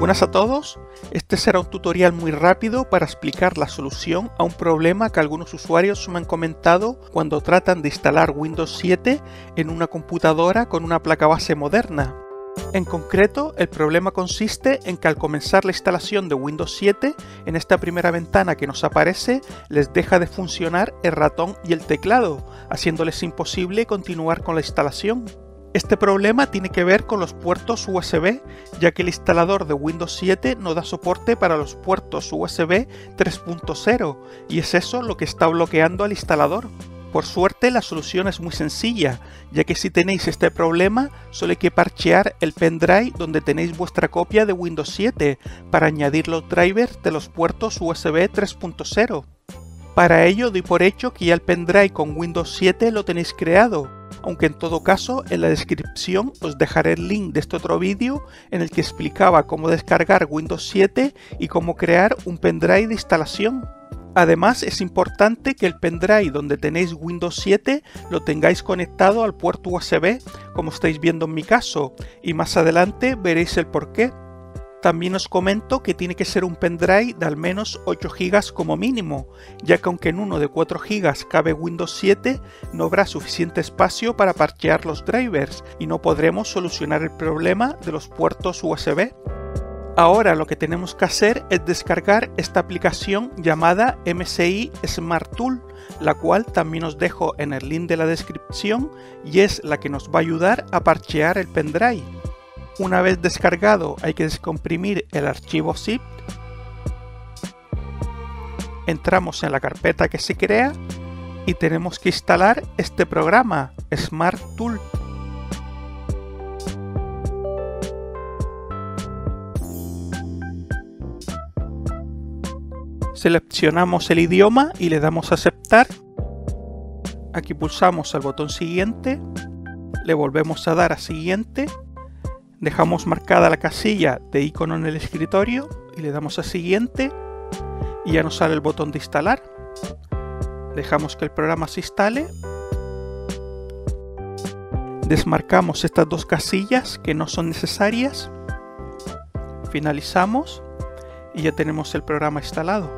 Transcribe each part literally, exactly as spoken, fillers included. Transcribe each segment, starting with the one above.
Buenas a todos, este será un tutorial muy rápido para explicar la solución a un problema que algunos usuarios me han comentado cuando tratan de instalar Windows siete en una computadora con una placa base moderna. En concreto, el problema consiste en que al comenzar la instalación de Windows siete, en esta primera ventana que nos aparece, les deja de funcionar el ratón y el teclado, haciéndoles imposible continuar con la instalación. Este problema tiene que ver con los puertos U S B, ya que el instalador de Windows siete no da soporte para los puertos U S B tres punto cero, y es eso lo que está bloqueando al instalador. Por suerte, la solución es muy sencilla, ya que si tenéis este problema, solo hay que parchear el pendrive donde tenéis vuestra copia de Windows siete para añadir los drivers de los puertos U S B tres punto cero. Para ello, doy por hecho que ya el pendrive con Windows siete lo tenéis creado, aunque en todo caso en la descripción os dejaré el link de este otro vídeo en el que explicaba cómo descargar Windows siete y cómo crear un pendrive de instalación. Además, es importante que el pendrive donde tenéis Windows siete lo tengáis conectado al puerto U S B, como estáis viendo en mi caso, y más adelante veréis el porqué. También os comento que tiene que ser un pendrive de al menos ocho gigas como mínimo, ya que aunque en uno de cuatro gigas cabe Windows siete, no habrá suficiente espacio para parchear los drivers y no podremos solucionar el problema de los puertos U S B. Ahora lo que tenemos que hacer es descargar esta aplicación llamada M S I Smart Tool, la cual también os dejo en el link de la descripción y es la que nos va a ayudar a parchear el pendrive. Una vez descargado, hay que descomprimir el archivo zip, entramos en la carpeta que se crea y tenemos que instalar este programa, Smart Tool. Seleccionamos el idioma y le damos a aceptar, aquí pulsamos el botón siguiente, le volvemos a dar a siguiente. Dejamos marcada la casilla de icono en el escritorio y le damos a siguiente y ya nos sale el botón de instalar. Dejamos que el programa se instale. Desmarcamos estas dos casillas que no son necesarias. Finalizamos y ya tenemos el programa instalado.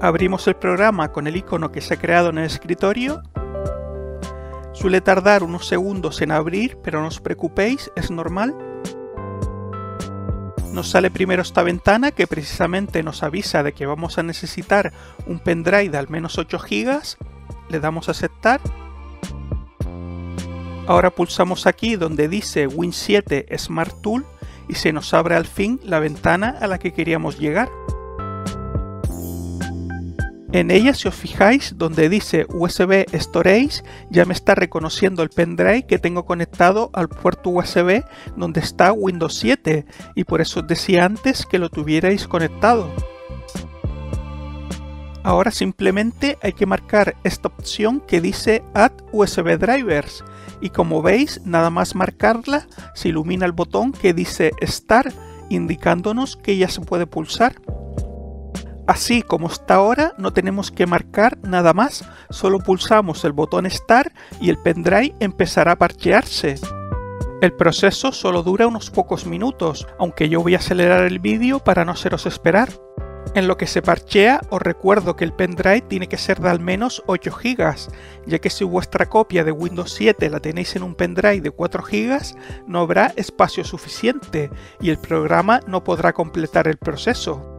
Abrimos el programa con el icono que se ha creado en el escritorio. Suele tardar unos segundos en abrir, pero no os preocupéis, es normal. Nos sale primero esta ventana que precisamente nos avisa de que vamos a necesitar un pendrive de al menos ocho gigas. Le damos a aceptar. Ahora pulsamos aquí donde dice Win siete Smart Tool y se nos abre al fin la ventana a la que queríamos llegar. En ella, si os fijáis, donde dice U S B Storage, ya me está reconociendo el pendrive que tengo conectado al puerto U S B donde está Windows siete, y por eso os decía antes que lo tuvierais conectado. Ahora simplemente hay que marcar esta opción que dice Add U S B Drivers, y como veis, nada más marcarla se ilumina el botón que dice Start, indicándonos que ya se puede pulsar. Así como está ahora, no tenemos que marcar nada más, solo pulsamos el botón Start y el pendrive empezará a parchearse. El proceso solo dura unos pocos minutos, aunque yo voy a acelerar el vídeo para no haceros esperar. En lo que se parchea, os recuerdo que el pendrive tiene que ser de al menos ocho gigas, ya que si vuestra copia de Windows siete la tenéis en un pendrive de cuatro gigas, no habrá espacio suficiente y el programa no podrá completar el proceso.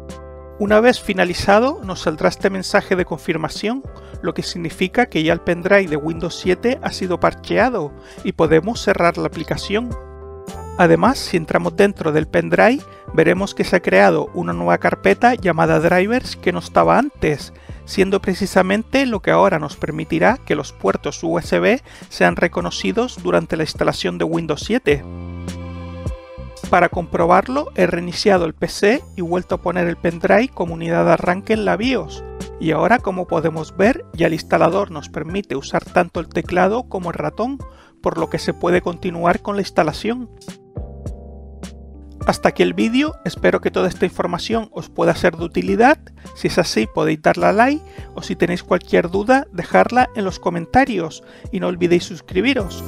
Una vez finalizado, nos saldrá este mensaje de confirmación, lo que significa que ya el pendrive de Windows siete ha sido parcheado y podemos cerrar la aplicación. Además, si entramos dentro del pendrive, veremos que se ha creado una nueva carpeta llamada Drivers que no estaba antes, siendo precisamente lo que ahora nos permitirá que los puertos U S B sean reconocidos durante la instalación de Windows siete. Para comprobarlo, he reiniciado el P C y vuelto a poner el pendrive como unidad de arranque en la BIOS. Y ahora, como podemos ver, ya el instalador nos permite usar tanto el teclado como el ratón, por lo que se puede continuar con la instalación. Hasta aquí el vídeo, espero que toda esta información os pueda ser de utilidad. Si es así, podéis darle a like o si tenéis cualquier duda, dejarla en los comentarios y no olvidéis suscribiros.